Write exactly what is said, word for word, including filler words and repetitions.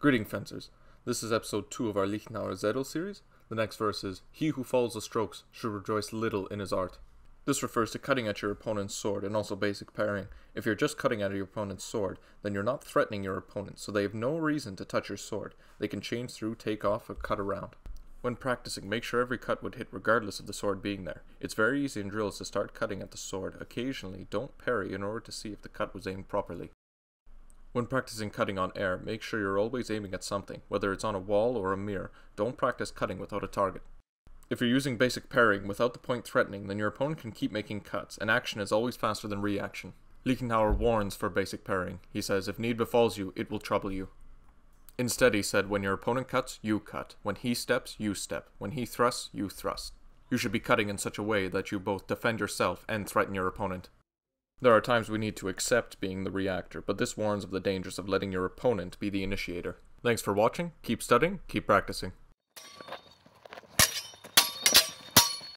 Greeting, fencers. This is episode two of our Liechtenauer Zettel series. The next verse is, "He who follows the strokes should rejoice little in his art." This refers to cutting at your opponent's sword and also basic parrying. If you're just cutting at your opponent's sword, then you're not threatening your opponent, so they have no reason to touch your sword. They can change through, take off, or cut around. When practicing, make sure every cut would hit regardless of the sword being there. It's very easy in drills to start cutting at the sword. Occasionally, don't parry in order to see if the cut was aimed properly. When practicing cutting on air, make sure you're always aiming at something, whether it's on a wall or a mirror. Don't practice cutting without a target. If you're using basic parrying without the point threatening, then your opponent can keep making cuts, and action is always faster than reaction. Liechtenauer warns for basic parrying. He says, "If need befalls you, it will trouble you." Instead, he said, when your opponent cuts, you cut. When he steps, you step. When he thrusts, you thrust. You should be cutting in such a way that you both defend yourself and threaten your opponent. There are times we need to accept being the reactor, but this warns of the dangers of letting your opponent be the initiator. Thanks for watching, keep studying, keep practicing.